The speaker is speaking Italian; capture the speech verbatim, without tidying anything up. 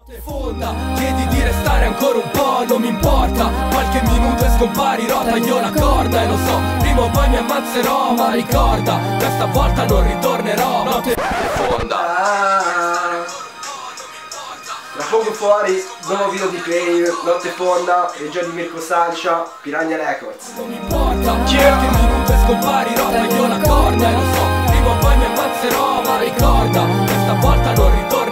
Notte fonda, chiedi di restare ancora un po', non mi importa. Qualche minuto e scomparirò, taglio la corda e lo so, prima o poi mi ammazzerò, ma ricorda, questa volta non ritornerò. Notte fonda. Tra poco fuori, nuovo video di Play, Notte Fonda, regia di Mirko Sancia, Piranha Records. Non mi importa, qualche minuto e scomparirò, taglio la corda e lo so, prima o poi mi ammazzerò, ma ricorda, questa volta non ritornerò.